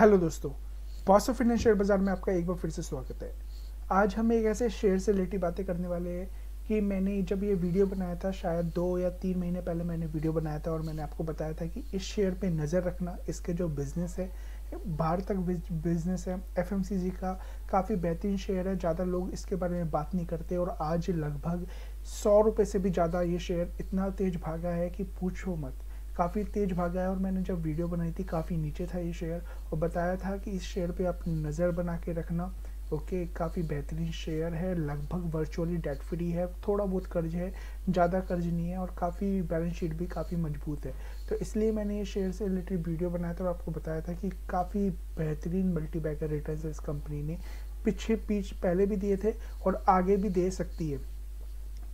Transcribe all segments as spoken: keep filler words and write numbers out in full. Hello दोस्तों, boss of fitness share बाज़ार में आपका एक बार फिर से स्वागत है। आज हम एक ऐसे शेयर से रिलेटेड बातें करने वाले हैं कि मैंने जब ये वीडियो बनाया था, शायद दो या तीन महीने पहले मैंने वीडियो बनाया था और मैंने आपको बताया था कि इस शेयर पे नज़र रखना। इसके जो बिज़नेस है, बाहर तक बिज़नेस है, एफएमसीजी का काफ़ी बेहतरीन शेयर है। ज़्यादा लोग इसके बारे में बात नहीं करते और आज लगभग सौ रुपये से भी ज़्यादा ये शेयर इतना तेज़ भागा है कि पूछो मत, काफ़ी तेज़ भागा है। और मैंने जब वीडियो बनाई थी काफ़ी नीचे था ये शेयर और बताया था कि इस शेयर पे आप नज़र बना के रखना। ओके, काफ़ी बेहतरीन शेयर है, लगभग वर्चुअली डेट फ्री है, थोड़ा बहुत कर्ज है, ज़्यादा कर्ज नहीं है और काफ़ी बैलेंस शीट भी काफ़ी मजबूत है। तो इसलिए मैंने ये शेयर से रिलेटेड वीडियो बनाया था और आपको बताया था कि काफ़ी बेहतरीन मल्टी बैगर रिटर्न्स इस कंपनी ने पीछे पीछे पहले भी दिए थे और आगे भी दे सकती है।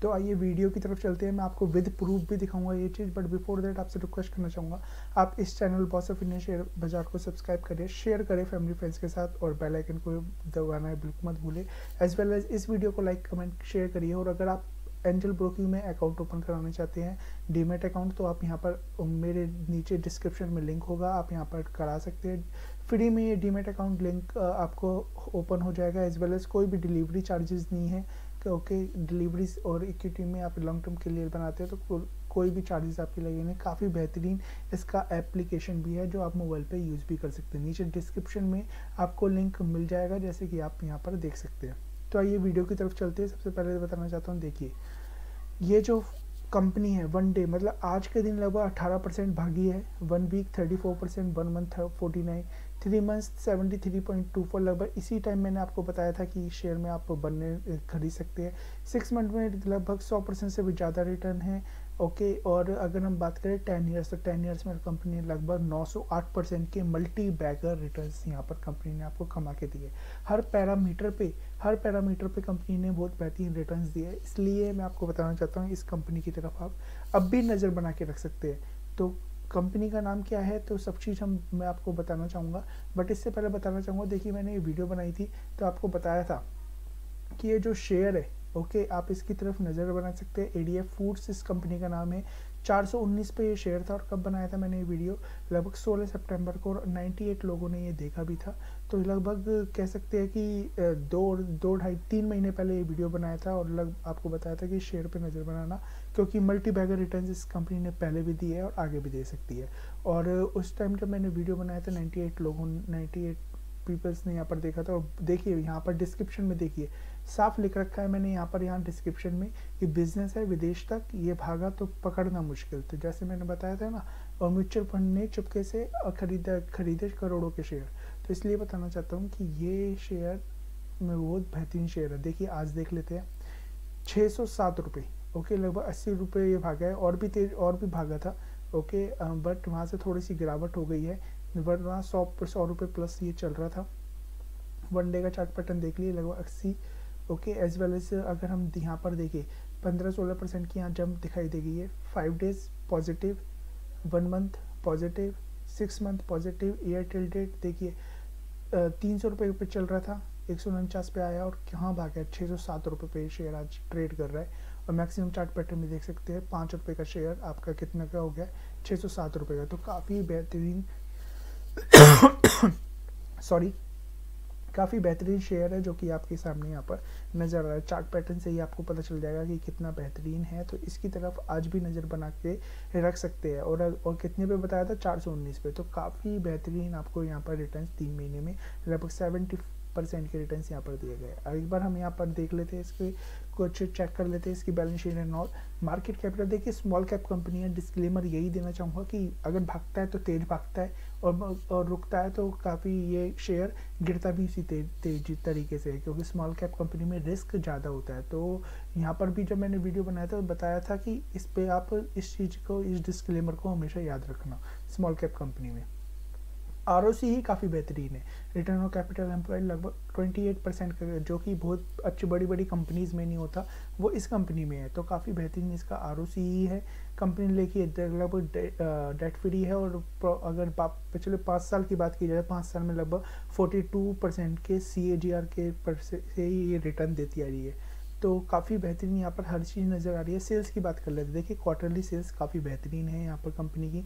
तो आइए वीडियो की तरफ चलते हैं। मैं आपको विद प्रूफ भी दिखाऊंगा ये चीज़, बट बिफोर दैट आपसे रिक्वेस्ट करना चाहूँगा, आप इस channel boss of fitness share बाज़ार को सब्सक्राइब करें, शेयर करें फैमिली फ्रेंड्स के साथ और बेल आइकन को दबाना बिल्कुल मत भूलें। एज वेल एज इस वीडियो को लाइक कमेंट शेयर करिए। और अगर आप एंजल ब्रोकिंग में अकाउंट ओपन कराना चाहते हैं, डीमेट अकाउंट, तो आप यहाँ पर मेरे नीचे डिस्क्रिप्शन में लिंक होगा, आप यहाँ पर करा सकते हैं फ्री में। ये डीमेट अकाउंट लिंक आपको ओपन हो जाएगा। एज वेल एज कोई भी डिलीवरी चार्जेस नहीं है। ओके, डिलीवरीज और इक्विटी में आप लॉन्ग टर्म के लिए बनाते हैं तो को, कोई भी चार्जेस आपके लगे नहीं। काफ़ी बेहतरीन इसका एप्लीकेशन भी है जो आप मोबाइल पे यूज़ भी कर सकते हैं। नीचे डिस्क्रिप्शन में आपको लिंक मिल जाएगा, जैसे कि आप यहाँ पर देख सकते हैं। तो आइए वीडियो की तरफ चलते हैं। सबसे पहले बताना चाहता हूँ, देखिए ये जो कंपनी है वन डे मतलब आज के दिन लगभग अट्ठारह परसेंट भागी है, one week thirty four percent, one month forty nine, three months seventy three point two four. लगभग इसी टाइम मैंने आपको बताया था कि शेयर में आप बनने खरीद सकते हैं। सिक्स मंथ में लगभग सौ परसेंट से भी ज़्यादा रिटर्न है। ओके, और अगर हम बात करें टेन इयर्स तो टेन इयर्स में कंपनी ने लगभग नाइन हंड्रेड एट परसेंट के मल्टी बैगर रिटर्न्स यहाँ पर कंपनी ने आपको कमा के दिए। हर पैरामीटर पे हर पैरामीटर पे कंपनी ने बहुत बेहतरीन रिटर्न्स दिए। इसलिए मैं आपको बताना चाहता हूँ, इस कंपनी की तरफ आप अब भी नज़र बना के रख सकते हैं। तो कंपनी का नाम क्या है तो सब चीज़ हम मैं आपको बताना चाहूँगा, बट इससे पहले बताना चाहूँगा, देखिए मैंने ये वीडियो बनाई थी तो आपको बताया था कि ये जो शेयर है, ओके okay, आप इसकी तरफ नज़र बना सकते हैं। एडीएफ फूड्स इस कंपनी का नाम है। चार सौ उन्नीस पे ये शेयर था और कब बनाया था मैंने ये वीडियो, लगभग सोलह सितंबर को, और अट्ठानवे लोगों ने ये देखा भी था। तो लगभग कह सकते हैं कि दो दो ढाई तीन महीने पहले ये वीडियो बनाया था और लग आपको बताया था कि शेयर पे नज़र बनाना, क्योंकि मल्टी बैगर रिटर्न्स इस कंपनी ने पहले भी दिए और आगे भी दे सकती है। और उस टाइम जब मैंने वीडियो बनाया था नाइन्टी एट लोगों नाइन्टी एट पीपल्स ने यहाँ पर देखा था। और देखिए यहाँ पर डिस्क्रिप्शन में देखिए साफ लिख रखा है मैंने यहाँ पर, यहाँ डिस्क्रिप्शन में कि बिजनेस है विदेश तक, ये भागा तो पकड़ना मुश्किल। तो जैसे मैंने बताया था ना, और म्यूचुअल फंड ने चुपके से खरीदा खरीदे करोड़ों के शेयर। तो इसलिए बताना चाहता हूँ कि ये शेयर में बहुत बेहतरीन शेयर है। देखिए आज देख लेते हैं छः सौ सात रुपये, ओके, लगभग अस्सी रुपये ये भागा है। और भी तेज और भी भागा था, ओके, बट वहाँ से थोड़ी सी गिरावट हो गई है, वरना सौ सौ रुपये प्लस ये चल रहा था। वन डे का चार्ट पैटर्न देख लिए, लगभग अस्सी, ओके। एज वेल एज अगर हम यहाँ पर देखें पंद्रह सोलह परसेंट की यहाँ जंप दिखाई देगी है। Five days positive, one month positive, six month positive, year till date देखिए तीन सौ रुपये पर चल रहा था, एक सौ उनचास पे आया और कहाँ भाग गया, छः सौ सात रुपये पे शेयर आज ट्रेड कर रहा है। और मैक्सिमम चार्ट पैटर्न में देख सकते हैं पाँच रुपये का शेयर आपका कितना का हो गया, छः सौ सात रुपये का। तो काफ़ी बेहतरीन सॉरी काफ़ी बेहतरीन शेयर है जो कि आपके सामने यहाँ पर नज़र आ रहा है। चार्ट पैटर्न से ही आपको पता चल जाएगा कि कितना बेहतरीन है। तो इसकी तरफ आज भी नज़र बना के रख सकते हैं। और और कितने पे बताया था, चार सौ उन्नीस पे। तो काफ़ी बेहतरीन आपको यहाँ पर रिटर्न्स तीन महीने में लगभग सेवेंटी परसेंट के रिटर्न्स यहाँ पर दिए गए। एक बार हम यहाँ पर देख लेते हैं, इसके कुछ चेक कर लेते हैं, इसकी balance sheet and all, market capital. देखिए स्मॉल कैप कंपनी है, डिस्क्लेमर यही देना चाहूँगा कि अगर भागता है तो तेज भागता है और और रुकता है तो काफ़ी ये शेयर गिरता भी इसी तेज तेजी तरीके से है, क्योंकि स्मॉल कैप कंपनी में रिस्क ज़्यादा होता है। तो यहाँ पर भी जब मैंने वीडियो बनाया था बताया था कि इस पर आप इस चीज़ को, इस डिस्क्लेमर को हमेशा याद रखना स्मॉल कैप कंपनी में। आर ओ सी ही काफ़ी बेहतरीन है, रिटर्न ऑन कैपिटल एम्प्लॉय लगभग अट्ठाईस परसेंट का, जो कि बहुत अच्छी बड़ी बड़ी कंपनीज़ में नहीं होता, वो इस कंपनी में है। तो काफ़ी बेहतरीन इसका आर ओ सी ही है। कंपनी लेके लगभग डेट फ्री है। और अगर पिछले पाँच साल की बात की जाए, पाँच साल में लगभग बयालीस परसेंट के सी ए जी आर के पर से ही ये रिटर्न देती आ रही है। तो काफ़ी बेहतरीन यहाँ पर हर चीज़ नज़र आ रही है। सेल्स की बात कर लेते, देखिए क्वार्टरली सेल्स काफ़ी बेहतरीन है यहाँ पर कंपनी की,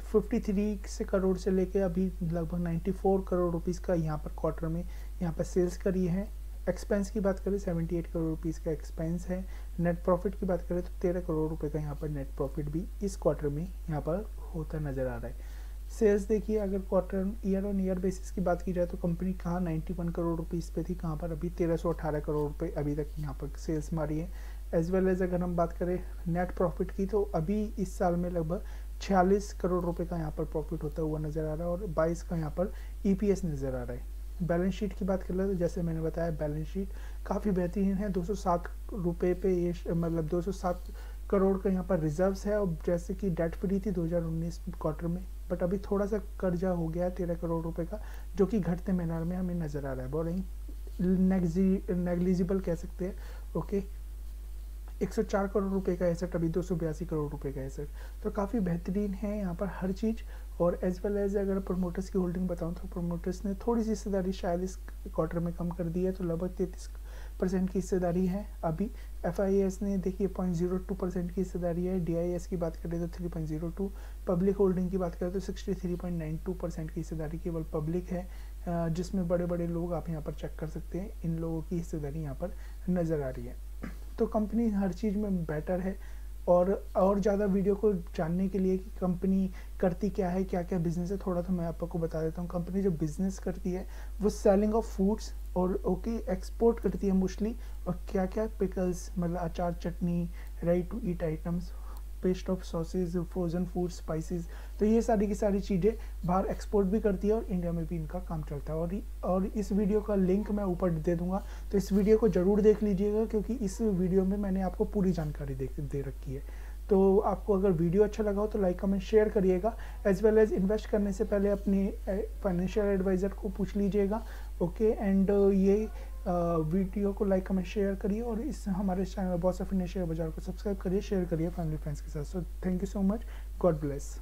तिरेपन से करोड़ से लेके अभी लगभग चौरानवे करोड़ रुपीस का यहाँ पर क्वार्टर में यहाँ पर सेल्स करी है। एक्सपेंस की बात करें अठहत्तर करोड़ रुपीस का एक्सपेंस है। नेट प्रॉफिट की बात करें तो तेरह करोड़ रुपए का यहाँ पर नेट प्रॉफिट भी इस क्वार्टर में यहाँ पर होता नज़र आ रहा है। सेल्स देखिए अगर quarter year on year basis की बात की जाए तो कंपनी कहाँ इक्यानवे करोड़ रुपीस पे थी, कहाँ पर अभी तेरह सौ अठारह करोड़ रुपए अभी तक यहाँ पर सेल्स मारी है। एज वेल एज अगर हम बात करें नेट प्रॉफिट की तो अभी इस साल में लगभग छियालीस करोड़ रुपए का यहाँ पर प्रॉफिट होता हुआ नज़र आ रहा है और बाईस का यहाँ पर ईपीएस नज़र आ रहा है। बैलेंस शीट की बात कर लें तो जैसे मैंने बताया बैलेंस शीट काफ़ी बेहतरीन है। दो सौ सात रुपये पे ये मतलब दो सौ सात करोड़ का यहाँ पर रिजर्व्स है और जैसे कि डेट फ्री थी दो हज़ार उन्नीस क्वार्टर में, बट अभी थोड़ा सा कर्जा हो गया है तेरह करोड़ रुपए का जो कि घटते महीने में हमें नज़र आ रहा है। बोरिंग नेग्लिजिबल कह सकते हैं। ओके एक सौ चार करोड़ रुपए का एसेट अभी दो सौ बयासी करोड़ रुपए का एसेट, तो काफ़ी बेहतरीन है यहाँ पर हर चीज़। और एज वेल एज अगर प्रमोटर्स की होल्डिंग बताऊँ तो प्रमोटर्स ने थोड़ी सी हिस्सेदारी शायद इस क्वार्टर में कम कर दी है, तो लगभग तैंतीस परसेंट की हिस्सेदारी है अभी। एफआईएस ने देखिए पॉइंट जीरो टू परसेंट की हिस्सेदारी है। डीआईएस की बात करें तो three point zero two, public holding की बात करें तो sixty three point nine two percent की हिस्सेदारी केवल पब्लिक है, जिसमें बड़े बड़े लोग आप यहाँ पर चेक कर सकते हैं, इन लोगों की हिस्सेदारी यहाँ पर नज़र आ रही है। तो कंपनी हर चीज़ में बेटर है। और और ज़्यादा वीडियो को जानने के लिए कि कंपनी करती क्या है, क्या क्या बिजनेस है, थोड़ा तो मैं आपको बता देता हूँ। कंपनी जो बिज़नेस करती है वो सेलिंग ऑफ फूड्स और ओके एक्सपोर्ट करती है मोस्टली, और क्या क्या पिकल्स मतलब अचार, चटनी, ready to eat items, paste of sauces, frozen food, spices, तो ये सारी की सारी चीज़ें बाहर एक्सपोर्ट भी करती है और इंडिया में भी इनका काम चलता है। और और इस वीडियो का लिंक मैं ऊपर दे दूंगा, तो इस वीडियो को ज़रूर देख लीजिएगा क्योंकि इस वीडियो में मैंने आपको पूरी जानकारी दे दे रखी है। तो आपको अगर वीडियो अच्छा लगा हो तो लाइक कमेंट शेयर करिएगा। एज वेल एज इन्वेस्ट करने से पहले अपने फाइनेंशियल एडवाइज़र को पूछ लीजिएगा। ओके एंड ये वीडियो को लाइक कमेंट शेयर करिए और इस हमारे channel boss of India share बाजार को सब्सक्राइब करिए, शेयर करिए फैमिली फ्रेंड्स के साथ। So thank you so much, God bless.